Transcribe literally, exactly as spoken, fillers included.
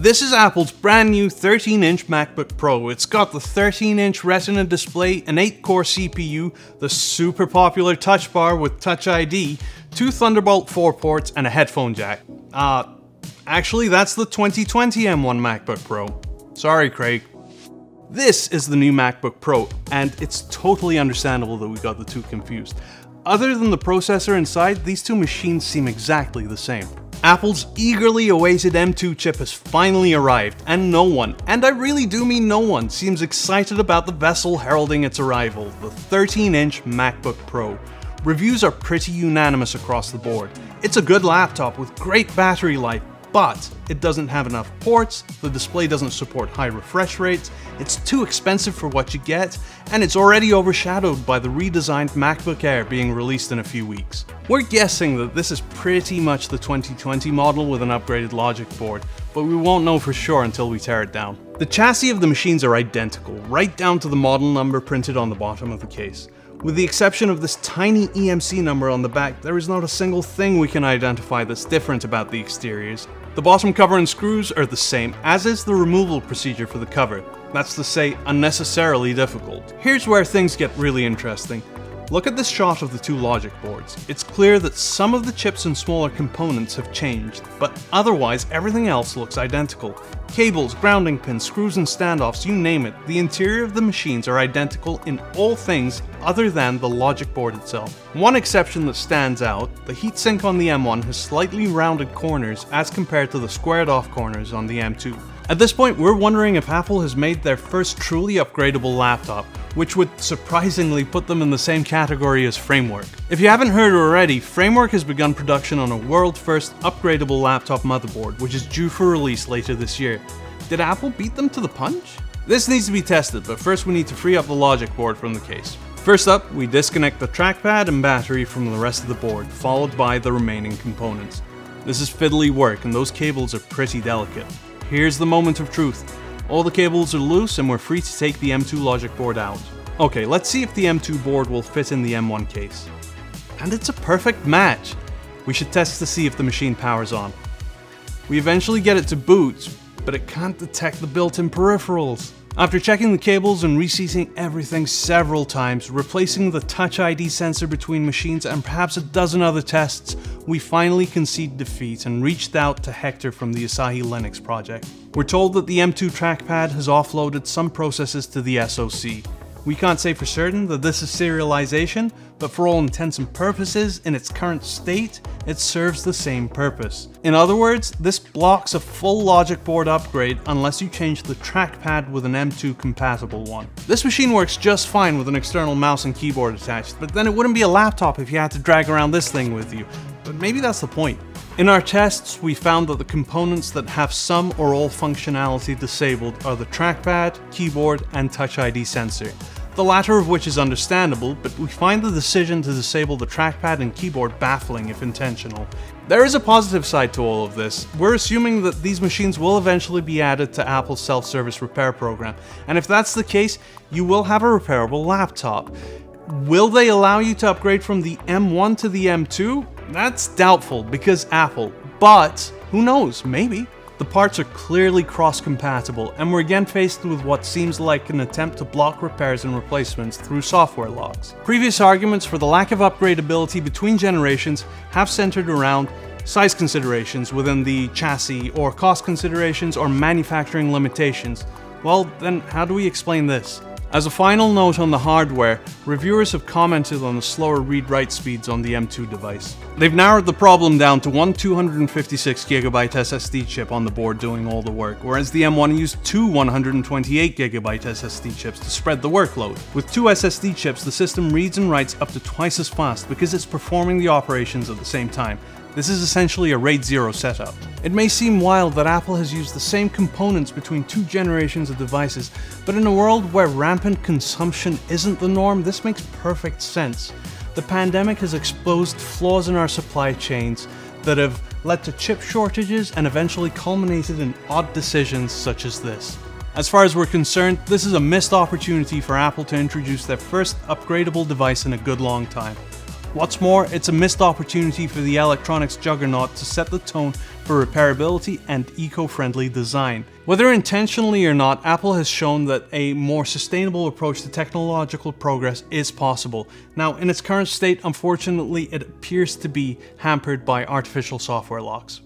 This is Apple's brand new thirteen inch MacBook Pro. It's got the thirteen inch Retina display, an eight core C P U, the super popular touch bar with Touch I D, two Thunderbolt four ports, and a headphone jack. Uh, actually that's the twenty twenty M one MacBook Pro. Sorry, Craig. This is the new MacBook Pro, and it's totally understandable that we got the two confused. Other than the processor inside, these two machines seem exactly the same. Apple's eagerly awaited M two chip has finally arrived, and no one, and I really do mean no one, seems excited about the vessel heralding its arrival, the thirteen inch MacBook Pro. Reviews are pretty unanimous across the board. It's a good laptop with great battery life, but it doesn't have enough ports, the display doesn't support high refresh rates, it's too expensive for what you get, and it's already overshadowed by the redesigned MacBook Air being released in a few weeks. We're guessing that this is pretty much the twenty twenty model with an upgraded logic board, but we won't know for sure until we tear it down. The chassis of the machines are identical, right down to the model number printed on the bottom of the case. With the exception of this tiny E M C number on the back, there is not a single thing we can identify that's different about the exteriors. The bottom cover and screws are the same, as is the removal procedure for the cover. That's to say, unnecessarily difficult. Here's where things get really interesting. Look at this shot of the two logic boards. It's clear that some of the chips and smaller components have changed, but otherwise everything else looks identical. Cables, grounding pins, screws and standoffs, you name it, the interior of the machines are identical in all things other than the logic board itself. One exception that stands out, the heatsink on the M one has slightly rounded corners as compared to the squared off corners on the M two. At this point, we're wondering if Apple has made their first truly upgradable laptop, which would surprisingly put them in the same category as Framework. If you haven't heard already, Framework has begun production on a world-first upgradable laptop motherboard, which is due for release later this year. Did Apple beat them to the punch? This needs to be tested, but first we need to free up the logic board from the case. First up, we disconnect the trackpad and battery from the rest of the board, followed by the remaining components. This is fiddly work, and those cables are pretty delicate. Here's the moment of truth. All the cables are loose and we're free to take the M two logic board out. Okay, let's see if the M two board will fit in the M one case. And it's a perfect match. We should test to see if the machine powers on. We eventually get it to boot, but it can't detect the built-in peripherals. After checking the cables and reseating everything several times, replacing the Touch I D sensor between machines and perhaps a dozen other tests, we finally concede defeat and reached out to Hector from the Asahi Linux project. We're told that the M two trackpad has offloaded some processes to the S O C. We can't say for certain that this is serialization, but for all intents and purposes, in its current state, it serves the same purpose. In other words, this blocks a full logic board upgrade unless you change the trackpad with an M two compatible one. This machine works just fine with an external mouse and keyboard attached, but then it wouldn't be a laptop if you had to drag around this thing with you. But maybe that's the point. In our tests, we found that the components that have some or all functionality disabled are the trackpad, keyboard, and Touch I D sensor. The latter of which is understandable, but we find the decision to disable the trackpad and keyboard baffling if intentional. There is a positive side to all of this. We're assuming that these machines will eventually be added to Apple's self-service repair program, and if that's the case, you will have a repairable laptop. Will they allow you to upgrade from the M one to the M two? That's doubtful, because Apple, but who knows, maybe. The parts are clearly cross-compatible, and we're again faced with what seems like an attempt to block repairs and replacements through software locks. Previous arguments for the lack of upgradability between generations have centered around size considerations within the chassis, or cost considerations, or manufacturing limitations. Well, then how do we explain this? As a final note on the hardware, reviewers have commented on the slower read-write speeds on the M two device. They've narrowed the problem down to one two hundred fifty-six gigabyte S S D chip on the board doing all the work, whereas the M one used two one hundred twenty-eight gigabyte S S D chips to spread the workload. With two S S D chips, the system reads and writes up to twice as fast because it's performing the operations at the same time. This is essentially a RAID zero setup. It may seem wild that Apple has used the same components between two generations of devices, but in a world where rampant consumption isn't the norm, this makes perfect sense. The pandemic has exposed flaws in our supply chains that have led to chip shortages and eventually culminated in odd decisions such as this. As far as we're concerned, this is a missed opportunity for Apple to introduce their first upgradable device in a good long time. What's more, it's a missed opportunity for the electronics juggernaut to set the tone for repairability and eco-friendly design. Whether intentionally or not, Apple has shown that a more sustainable approach to technological progress is possible. Now, in its current state, unfortunately, it appears to be hampered by artificial software locks.